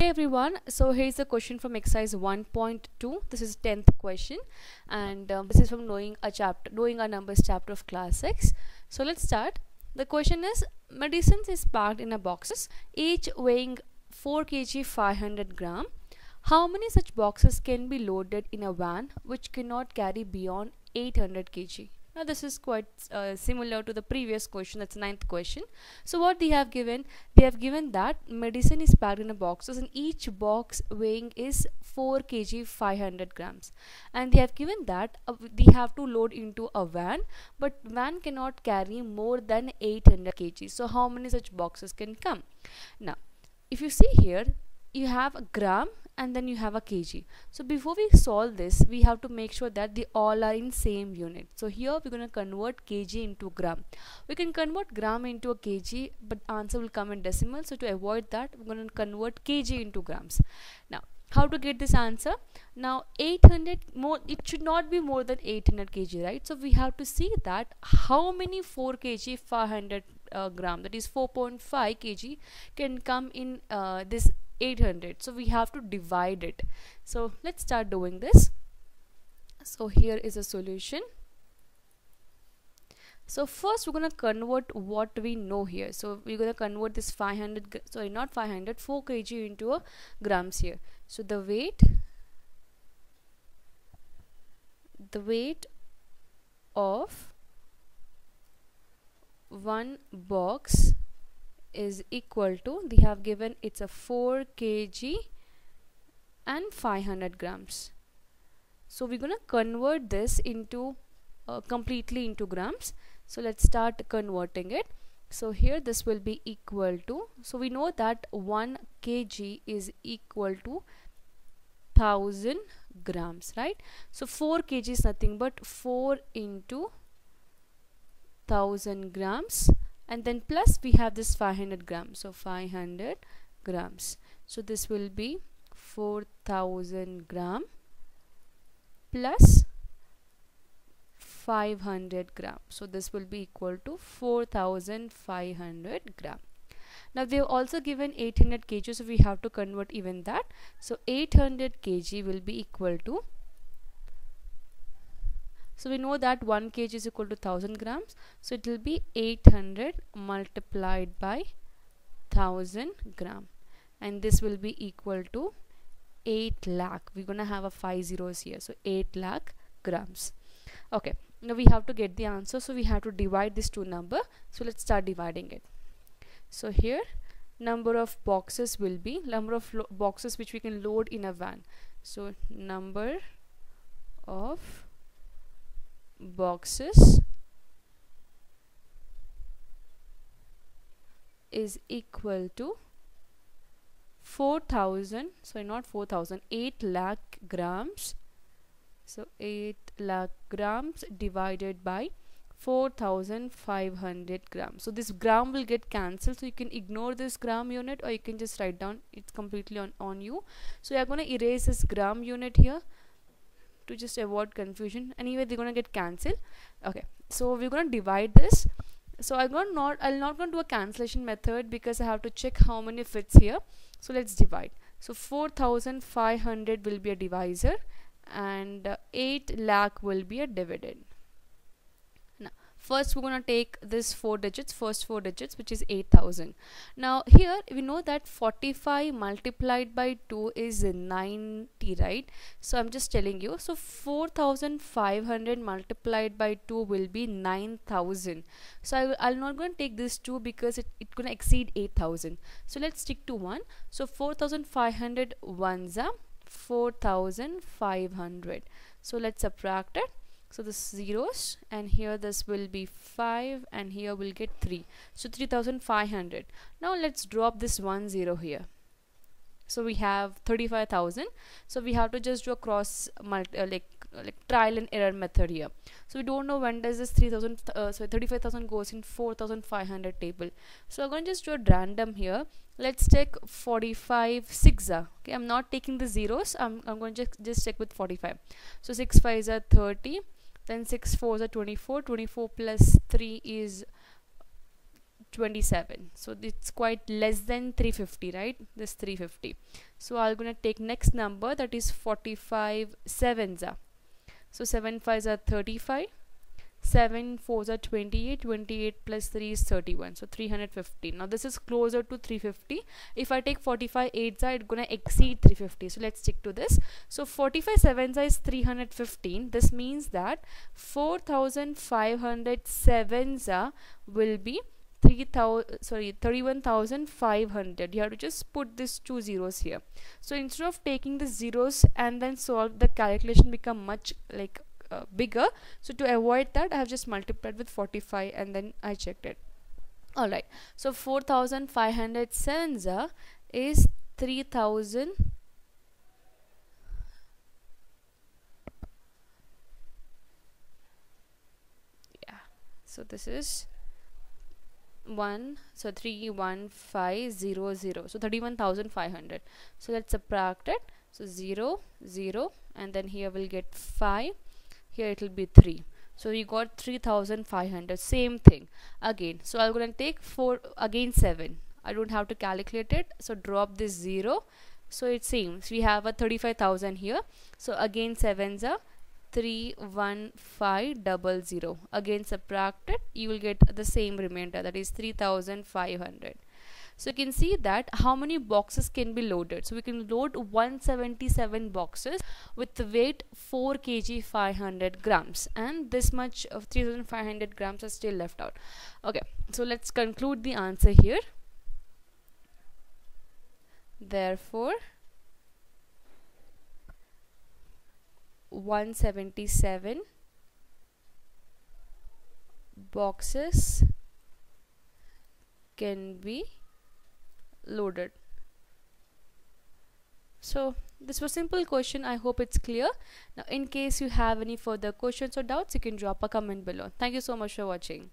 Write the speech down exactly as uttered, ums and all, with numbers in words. Hey everyone, so here's a question from exercise one point two. This is tenth question, and um, this is from knowing a chapter knowing a numbers chapter of class six. So let's start. The question is, medicines is packed in a boxes, each weighing four kilograms five hundred grams. How many such boxes can be loaded in a van which cannot carry beyond eight hundred kilograms? Now this is quite uh, similar to the previous question, that's the ninth question. So what they have given, they have given that medicine is packed in a boxes and each box weighing is four kilograms five hundred grams, and they have given that uh, they have to load into a van, but van cannot carry more than eight hundred kilograms. So how many such boxes can come? Now if you see here, you have a gram and then you have a kg. So before we solve this, we have to make sure that they all are in same unit. So here we're going to convert kg into gram. We can convert gram into a kg, but answer will come in decimal. So to avoid that, we're going to convert kg into grams. Now how to get this answer? Now eight hundred, more, it should not be more than eight hundred kilograms, right? So we have to see that how many four kilograms five hundred uh, gram, that is four point five kilograms, can come in uh, this eight hundred. So we have to divide it. So let's start doing this. So here is a solution. So first we're going to convert what we know here. So we're going to convert this five hundred, sorry not five hundred, four kilograms into a grams here. So the weight the weight of one box is equal to, they have given it's a four kilograms and five hundred grams. So we're going to convert this into uh, completely into grams. So let's start converting it. So here this will be equal to, so we know that one kilogram is equal to one thousand grams, right? So four kilograms is nothing but four into one thousand grams, and then plus we have this five hundred grams, so five hundred grams. So this will be four thousand grams plus five hundred grams. So this will be equal to four thousand five hundred grams. Now they have also given eight hundred kilograms, so we have to convert even that. So eight hundred kilograms will be equal to, so we know that one kilogram is equal to one thousand grams. So it will be eight hundred multiplied by one thousand grams. And this will be equal to eight lakh. We're going to have a five zeros here. So eight lakh grams. Okay. Now we have to get the answer. So we have to divide this two number. So let's start dividing it. So here number of boxes will be, number of boxes which we can load in a van. So number of boxes is equal to four thousand, sorry not four thousand, eight lakh grams. So eight lakh grams divided by four thousand five hundred grams. So this gram will get cancelled, so you can ignore this gram unit, or you can just write down, it's completely on, on you. So you are going to erase this gram unit here to just avoid confusion. Anyway, they're gonna get cancelled. Okay, so we're gonna divide this. So I'm gonna not I'm not gonna do a cancellation method because I have to check how many fits here. So let's divide. So four thousand five hundred will be a divisor, and uh, eight lakh will be a dividend. Now first we're gonna take this four digits, first four digits, which is eight thousand. Now here we know that forty-five multiplied by two is ninety, right? So I'm just telling you, so four thousand five hundred multiplied by two will be nine thousand. So I, I'm not going to take this two because it, it's going to exceed eight thousand. So let's stick to one. So four thousand five hundred ones are four thousand five hundred. So let's subtract it. So this zeros, and here this will be five, and here we'll get three. So three thousand five hundred. Now let's drop this one zero here. So we have thirty-five thousand. So we have to just do a cross multi, uh, like uh, like trial and error method here. So we don't know when does this three thousand uh, so thirty-five thousand goes in four thousand five hundred table. So I'm going to just do a random here. Let's take forty-five sixes. Okay, I'm not taking the zeros. I'm I'm going to just, just check with forty-five. So six fives are thirty. Then six fours are twenty-four. twenty-four plus three is twenty-seven. So it's quite less than three fifty, right? This three fifty. So I'm gonna take next number, that is forty-five. Sevens are, so seven fives are thirty-five, seven fours are twenty-eight, twenty-eight plus three is thirty-one, so three hundred fifteen. Now this is closer to three fifty. If I take forty-five eights are, it's gonna exceed three fifty, so let's stick to this. So forty-five sevens are is three hundred fifteen. This means that four thousand five hundred sevens are will be three thousand sorry thirty-one thousand five hundred. You have to just put these two zeros here. So instead of taking the zeros and then solve, the calculation become much like uh, bigger. So to avoid that, I have just multiplied with forty-five and then I checked it. All right, so four thousand five hundred sevens is three thousand. Yeah, so this is one, so three one five zero zero, so thirty-one thousand five hundred. So let's subtract it. So zero zero, and then here we'll get five. Here it'll be three. So we got three thousand five hundred. Same thing again. So I'm gonna take four again seven. I don't have to calculate it. So drop this zero. So it seems we have a thirty-five thousand here. So again sevens are three one five double zero. Again subtract it, you will get the same remainder, that is three thousand five hundred. So you can see that how many boxes can be loaded. So we can load one hundred seventy-seven boxes with the weight four kilograms five hundred grams, and this much of three thousand five hundred grams are still left out. Okay, so let's conclude the answer here. Therefore one hundred seventy-seven boxes can be loaded. So this was simple question. I hope it's clear. Now in case you have any further questions or doubts, you can drop a comment below. Thank you so much for watching.